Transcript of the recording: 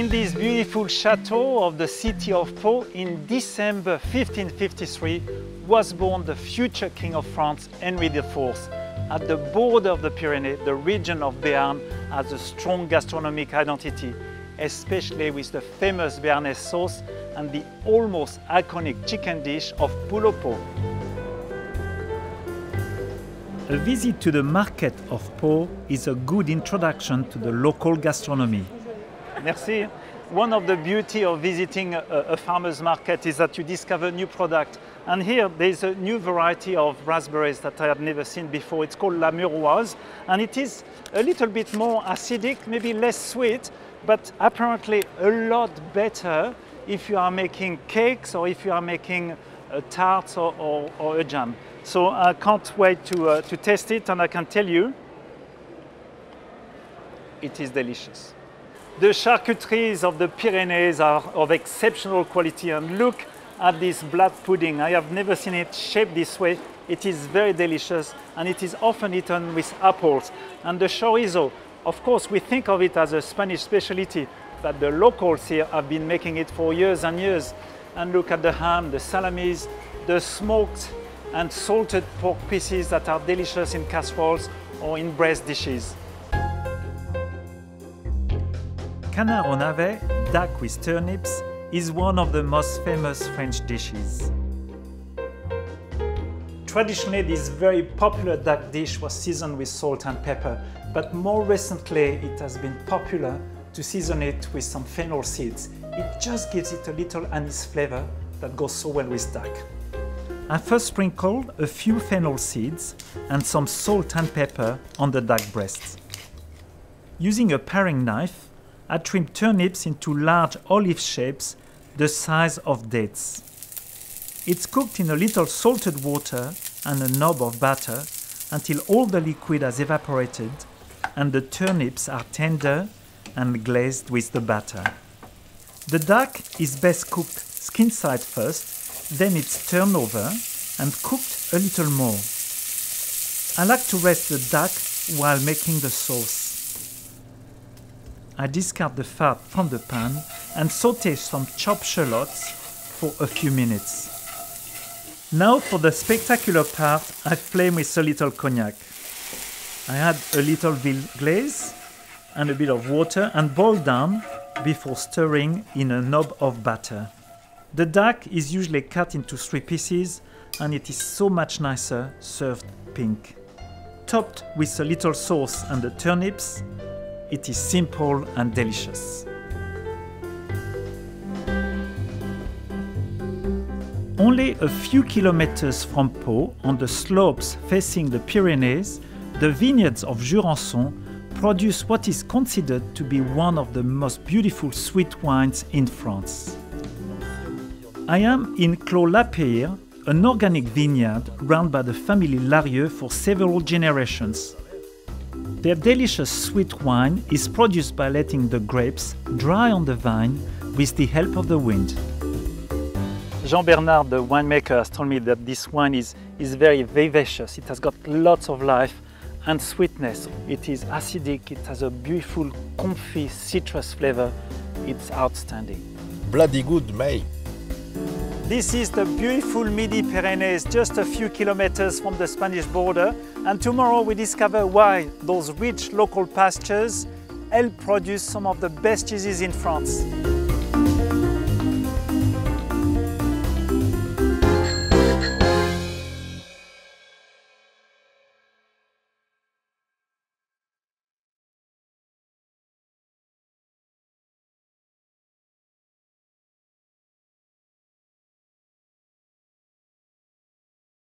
in this beautiful chateau of the city of Pau in December 1553 was born the future King of France, Henry IV, at the border of the Pyrenees. The region of Béarn has a strong gastronomic identity, especially with the famous Béarnaise sauce and the almost iconic chicken dish of poule au pot. A visit to the market of Pau is a good introduction to the local gastronomy. Merci. One of the beauty of visiting a farmer's market is that you discover new products. And here there's a new variety of raspberries that I had never seen before. It's called La Muroise, and it is a little bit more acidic, maybe less sweet, but apparently a lot better if you are making cakes or if you are making tarts or a jam. So I can't wait to taste it, and I can tell you it is delicious. The charcuteries of the Pyrenees are of exceptional quality, and look at this blood pudding. I have never seen it shaped this way. It is very delicious, and it is often eaten with apples. And the chorizo, of course, we think of it as a Spanish specialty, but the locals here have been making it for years and years. And look at the ham, the salamis, the smoked and salted pork pieces that are delicious in casseroles or in breast dishes. Canard au navet, duck with turnips, is one of the most famous French dishes. Traditionally, this very popular duck dish was seasoned with salt and pepper, but more recently it has been popular to season it with some fennel seeds. It just gives it a little anise flavor that goes so well with duck. I first sprinkled a few fennel seeds and some salt and pepper on the duck breasts. Using a paring knife, I trimmed turnips into large olive shapes the size of dates. It's cooked in a little salted water and a knob of butter until all the liquid has evaporated and the turnips are tender and glazed with the batter. The duck is best cooked skin side first, then it's turned over and cooked a little more. I like to rest the duck while making the sauce. I discard the fat from the pan and saute some chopped shallots for a few minutes. Now for the spectacular part, I flame with a little cognac. I add a little glaze and a bit of water and boil down before stirring in a knob of batter. The duck is usually cut into 3 pieces, and it is so much nicer served pink. Topped with a little sauce and the turnips, it is simple and delicious. Only a few kilometers from Pau, on the slopes facing the Pyrenees, the vineyards of Jurançon produce what is considered to be one of the most beautiful sweet wines in France. I am in clos Lapierre, an organic vineyard run by the family L'Arieux for several generations. Their delicious sweet wine is produced by letting the grapes dry on the vine with the help of the wind. Jean-Bernard, the winemaker, has told me that this wine is very vivacious. It has got lots of life and sweetness. It is acidic, it has a beautiful, comfy citrus flavor. It's outstanding. Bloody good, mate. This is the beautiful Midi-Pyrénées, just a few kilometers from the Spanish border. And tomorrow we discover why those rich local pastures help produce some of the best cheeses in France.